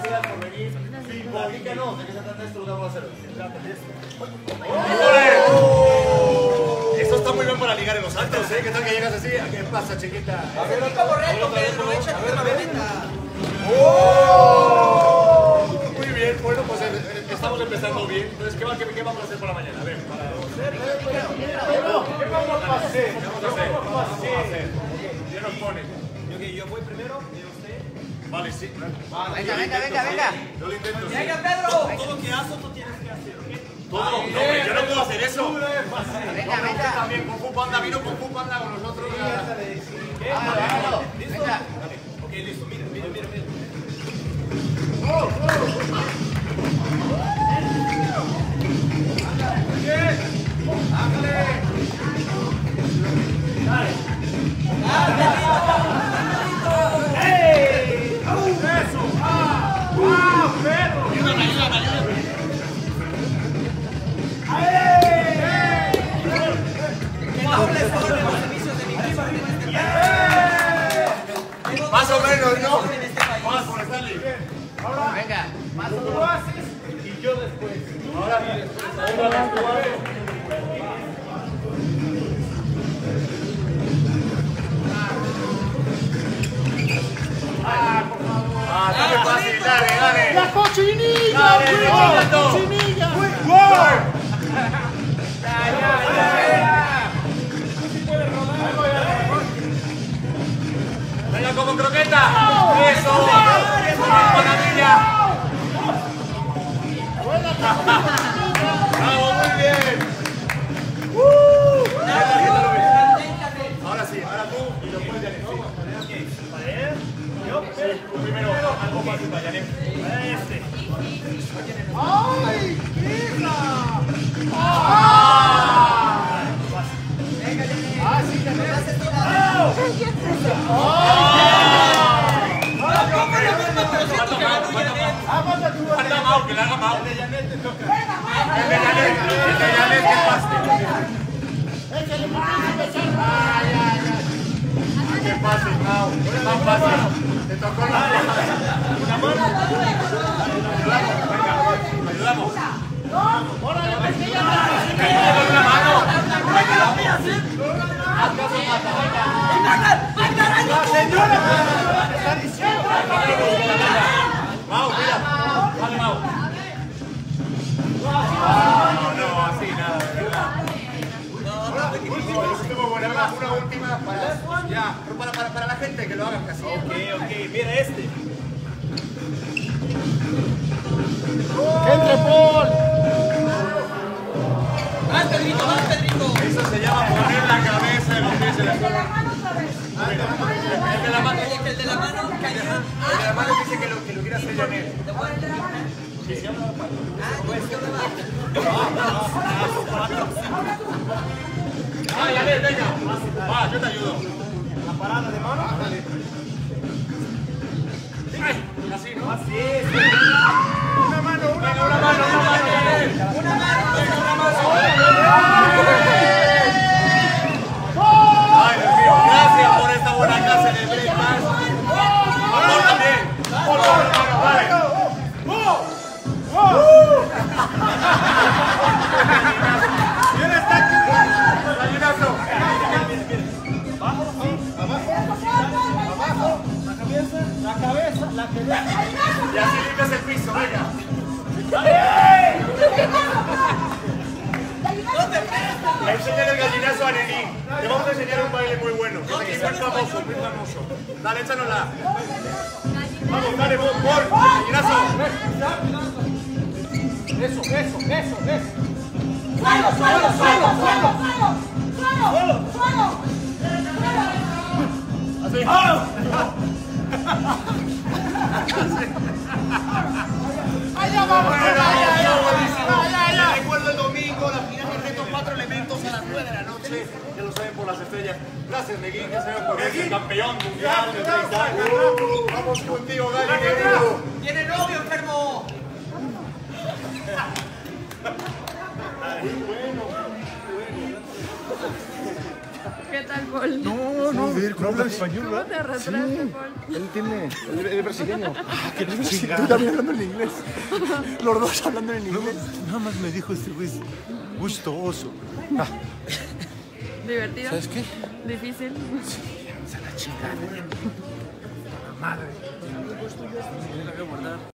gracias por venir. Sí, platícanos de qué se trata esto, lo vamos a hacer. ¡Oh! Esto está muy bien para ligar en los actos, ¿eh? ¿Qué tal que llegas así? ¿A qué pasa, chiquita? A ver, no está borracho, Pedro, échate una bebida. ¡Oh! Muy bien, bueno, pues estamos empezando bien. Entonces, ¿qué vamos a hacer para mañana? A ver, ¿qué vamos a hacer? ¿Qué nos pone? Yo voy primero, usted. Vale, sí, claro. Vale, venga. Yo lo intento. Venga, Pedro. Todo lo que haces tú tienes que hacer, ¿ok? Todo. No, yo no puedo hacer eso. Venga. También, Kung Fu Panda vino, Kung Fu Panda con nosotros. ¿Listo? Ok, listo, mira. Más o menos, ¿no? Vamos por Stanley. Ahora, venga, tú lo haces y yo después. Ahora bien. Ah, por favor. Ah, dale fácil, dale. La cochinilla. Dale, la cochinilla. Quick work. Como croqueta, eso, panadilla. Bravo, muy bien. Ahora sí, ahora tú y después de Janet. Primero, algo fácil para Janet. ¡Ay, que le haga mal! El de Janet te toca. El de Janet que pase. ¡Échale más! ¡Ay, que pase, Mau! ¡Más fácil! ¡Te tocó la mano! ¡Una mano! ¡Ayudamos! ¡No! ¡Órale, pesquilla! ¡Dale una mano! ¡La señora! ¡Me está diciendo! ¡Mau, mira! Vale, Mau. No, así nada, de verdad. Una última para la gente que lo hagan casi. Ok, mira este. ¡Entre, Paul! ¡Más, Pedrito, más, Pedrito! Eso se llama poner la cabeza en los pies de la mano. El de la mano cayó. Que lo quiera hacer Janet. Janet, venga. Va, yo te ayudo. La parada de mano. Así, ¿no? Así es. Una mano. Ay, Dios mío, gracias por esta buena casa en el break más. La cabeza. Y así limpias el piso, venga. Enseñar el gallinazo a Nelly. Te vamos a enseñar un baile muy bueno. Muy famoso. Dale, échanosla. Vamos, dale, vos, por gallinazo. Eso. Allá vamos. Recuerdo el domingo, la final del reto 4 elementos a las 9 de la noche. Ya lo saben por las estrellas. Gracias, Neguín, que sea por el campeón mundial de 3 años. Vamos contigo, Gali. Tiene novio, enfermo. Muy bueno. ¿Qué tal, Paul? No, sí, no habla español, ¿verdad? ¿Cómo te arrastraste, sí, Paul? Él tiene... el brasileño. Ah, que no es brasileño. Tú también hablando en inglés. Los dos hablando en inglés. Nada más me dijo este güey, gustoso. Ah. ¿Divertido? ¿Sabes qué? ¿Difícil? Sí, vamos a la chingada. La madre.